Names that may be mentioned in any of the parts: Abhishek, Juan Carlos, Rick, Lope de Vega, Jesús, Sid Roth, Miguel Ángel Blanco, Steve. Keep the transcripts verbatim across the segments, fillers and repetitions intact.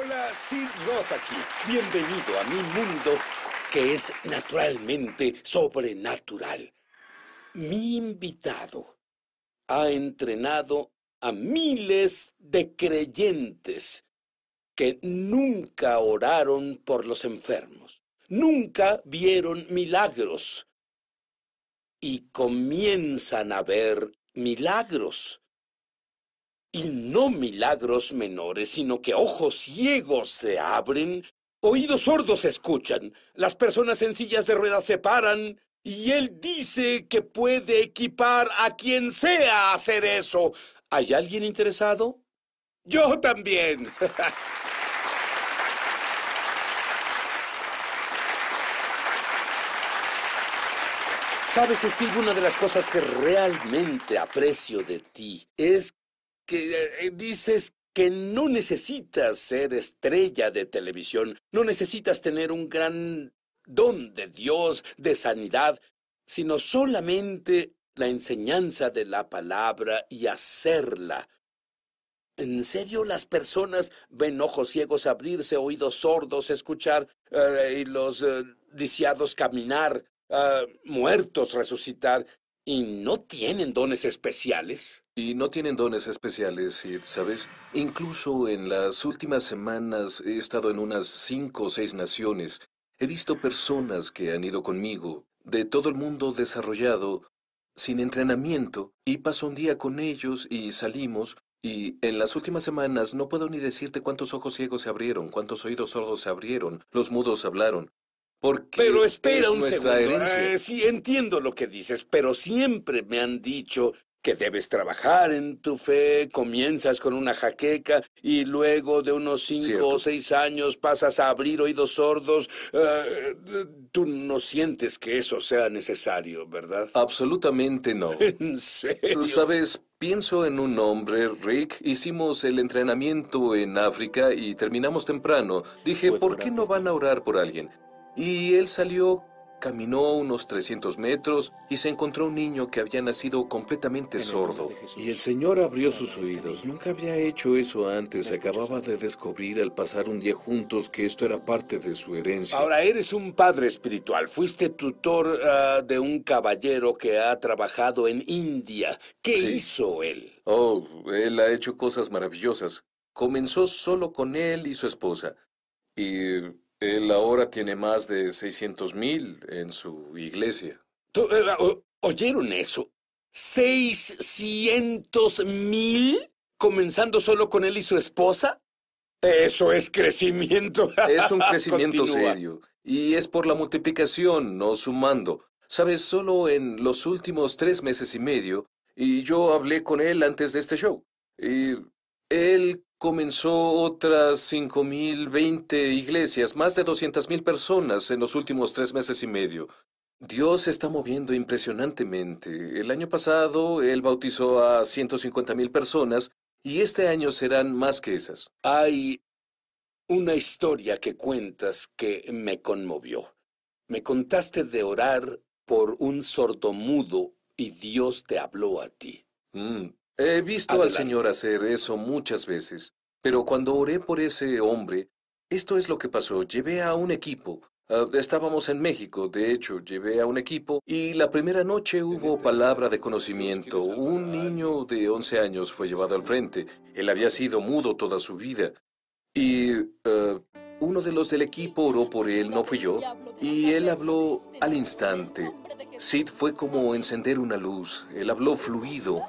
Hola, Sid Roth aquí. Bienvenido a mi mundo, que es naturalmente sobrenatural. Mi invitado ha entrenado a miles de creyentes que nunca oraron por los enfermos, nunca vieron milagros y comienzan a ver milagros. Y no milagros menores, sino que ojos ciegos se abren, oídos sordos se escuchan, las personas en sillas de ruedas se paran, y él dice que puede equipar a quien sea a hacer eso. ¿Hay alguien interesado? ¡Yo también! ¿Sabes, Steve? Una de las cosas que realmente aprecio de ti es que que eh, dices que no necesitas ser estrella de televisión, no necesitas tener un gran don de Dios, de sanidad, sino solamente la enseñanza de la palabra y hacerla. ¿En serio las personas ven ojos ciegos abrirse, oídos sordos escuchar, eh, y los eh, lisiados caminar, eh, muertos resucitar, y no tienen dones especiales? Y no tienen dones especiales, Sid, ¿sabes? Incluso en las últimas semanas he estado en unas cinco o seis naciones. He visto personas que han ido conmigo, de todo el mundo desarrollado, sin entrenamiento, y paso un día con ellos y salimos, y en las últimas semanas no puedo ni decirte cuántos ojos ciegos se abrieron, cuántos oídos sordos se abrieron, los mudos hablaron. Porque pero espera es un nuestra segundo. Herencia. Eh, sí, entiendo lo que dices, pero siempre me han dicho que debes trabajar en tu fe, comienzas con una jaqueca y luego de unos cinco Cierto. o seis años pasas a abrir oídos sordos. Uh, tú no sientes que eso sea necesario, ¿verdad? Absolutamente no. ¿En serio? ¿Sabes? Pienso en un hombre, Rick. Hicimos el entrenamiento en África y terminamos temprano. Dije, ¿por qué no van a orar por alguien? Y él salió... Caminó unos trescientos metros y se encontró un niño que había nacido completamente sordo. Y el Señor abrió sus oídos. Nunca había hecho eso antes. Acababa de descubrir al pasar un día juntos que esto era parte de su herencia. Ahora, eres un padre espiritual. Fuiste tutor uh, de un caballero que ha trabajado en India. ¿Qué sí. hizo él? Oh, él ha hecho cosas maravillosas. Comenzó solo con él y su esposa. Y... él ahora tiene más de seiscientos mil en su iglesia. ¿Oyeron eso? ¿seiscientos mil? ¿Comenzando solo con él y su esposa? Eso es crecimiento. Es un crecimiento serio. Y es por la multiplicación, no sumando. Sabes, solo en los últimos tres meses y medio, y yo hablé con él antes de este show, y él... comenzó otras cinco mil veinte iglesias, más de doscientas mil personas en los últimos tres meses y medio. Dios se está moviendo impresionantemente. El año pasado, Él bautizó a ciento cincuenta mil personas y este año serán más que esas. Hay una historia que cuentas que me conmovió. Me contaste de orar por un sordomudo y Dios te habló a ti. Mm. He visto Adelante. al Señor hacer eso muchas veces, pero cuando oré por ese hombre, esto es lo que pasó. Llevé a un equipo. Uh, estábamos en México, de hecho, llevé a un equipo, y la primera noche hubo palabra de conocimiento. Un niño de once años fue llevado al frente. Él había sido mudo toda su vida. Y uh, uno de los del equipo oró por él, no fui yo, y él habló al instante. Sid fue como encender una luz. Él habló fluido.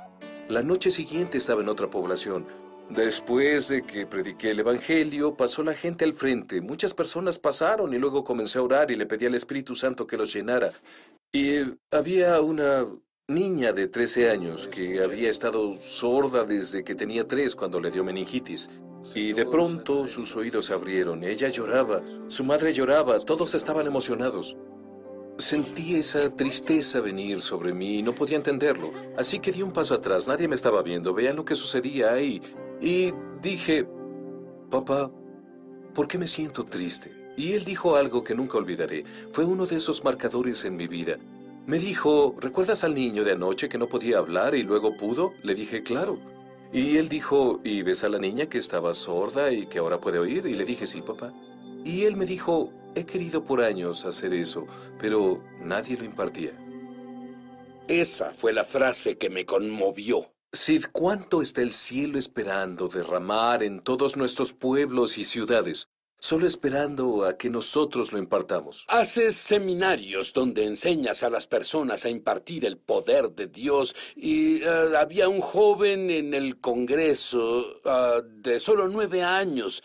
La noche siguiente estaba en otra población. Después de que prediqué el Evangelio, pasó la gente al frente. Muchas personas pasaron y luego comencé a orar y le pedí al Espíritu Santo que los llenara. Y había una niña de trece años que había estado sorda desde que tenía tres cuando le dio meningitis. Y de pronto sus oídos se abrieron. Ella lloraba, su madre lloraba, todos estaban emocionados. Sentí esa tristeza venir sobre mí y no podía entenderlo. Así que di un paso atrás. Nadie me estaba viendo. Vean lo que sucedía ahí. Y dije, papá, ¿por qué me siento triste? Y él dijo algo que nunca olvidaré. Fue uno de esos marcadores en mi vida. Me dijo, ¿recuerdas al niño de anoche que no podía hablar y luego pudo? Le dije, claro. Y él dijo, ¿y ves a la niña que estaba sorda y que ahora puede oír? Y le dije, sí, papá. Y él me dijo, he querido por años hacer eso, pero nadie lo impartía. Esa fue la frase que me conmovió. Sid, ¿cuánto está el cielo esperando derramar en todos nuestros pueblos y ciudades? Solo esperando a que nosotros lo impartamos. Haces seminarios donde enseñas a las personas a impartir el poder de Dios y uh, había un joven en el Congreso uh, de solo nueve años.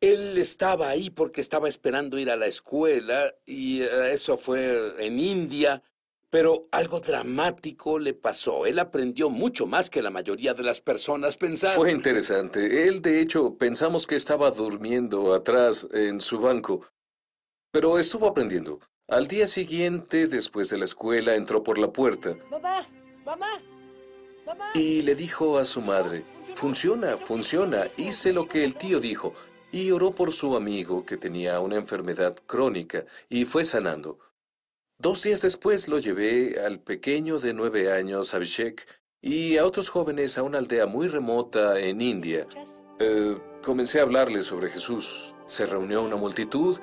Él estaba ahí porque estaba esperando ir a la escuela y uh, eso fue en India, pero algo dramático le pasó. Él aprendió mucho más que la mayoría de las personas pensaron. Fue interesante. Él, de hecho, pensamos que estaba durmiendo atrás en su banco, pero estuvo aprendiendo. Al día siguiente, después de la escuela, entró por la puerta. Mamá, mamá, mamá. Y le dijo a su madre, funciona, funciona. Hice lo que el tío dijo. Y oró por su amigo que tenía una enfermedad crónica y fue sanando. Dos días después lo llevé al pequeño de nueve años, Abhishek, y a otros jóvenes a una aldea muy remota en India. Eh, comencé a hablarles sobre Jesús. Se reunió una multitud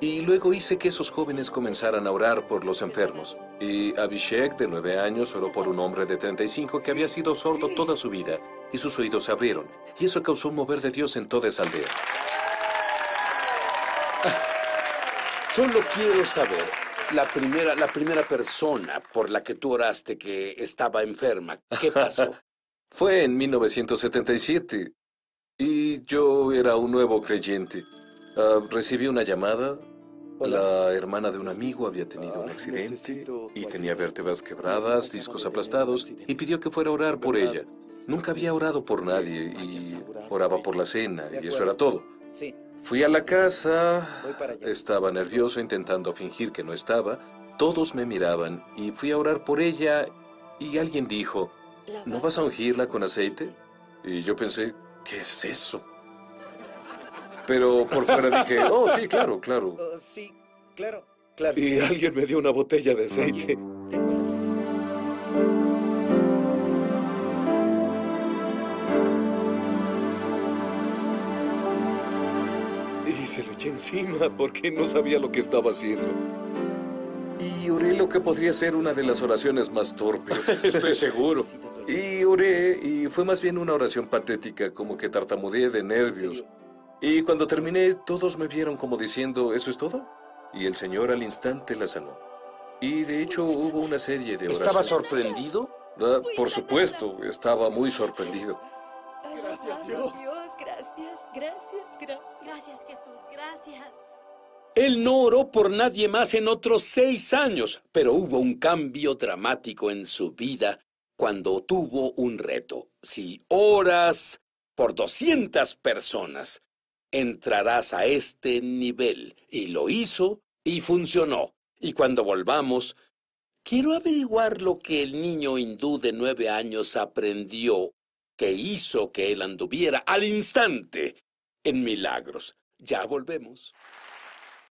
y luego hice que esos jóvenes comenzaran a orar por los enfermos. Y Abhishek, de nueve años, oró por un hombre de treinta y cinco que había sido sordo toda su vida, y sus oídos se abrieron. Y eso causó un mover de Dios en toda esa aldea. Ah, solo quiero saber... La primera, la primera persona por la que tú oraste que estaba enferma, ¿qué pasó? Fue en mil novecientos setenta y siete y yo era un nuevo creyente. Uh, recibí una llamada. Hola. La hermana de un amigo había tenido un accidente y tenía vértebras quebradas, discos aplastados y pidió que fuera a orar por ella. Nunca había orado por nadie y oraba por la cena y eso era todo. Sí. Fui a la casa, estaba nervioso intentando fingir que no estaba, todos me miraban y fui a orar por ella y alguien dijo, ¿no vas a ungirla con aceite? Y yo pensé, ¿qué es eso? Pero por fuera dije, oh, sí, claro, claro. Uh, sí, claro, claro. Y alguien me dio una botella de aceite. Mm. Se lo eché encima porque no sabía lo que estaba haciendo. Y oré lo que podría ser una de las oraciones más torpes. Estoy seguro. Y oré, y fue más bien una oración patética, como que tartamudeé de nervios. Y cuando terminé, todos me vieron como diciendo, ¿eso es todo? Y el Señor al instante la sanó. Y de hecho hubo una serie de oraciones. ¿Estaba sorprendido? Ah, por supuesto, estaba muy sorprendido. Gracias, Dios. Gracias, gracias, gracias. Gracias, Jesús, gracias. Él no oró por nadie más en otros seis años, pero hubo un cambio dramático en su vida cuando tuvo un reto. Si oras por doscientas personas, entrarás a este nivel. Y lo hizo y funcionó. Y cuando volvamos, quiero averiguar lo que el niño hindú de nueve años aprendió que hizo que él anduviera al instante en milagros. Ya volvemos.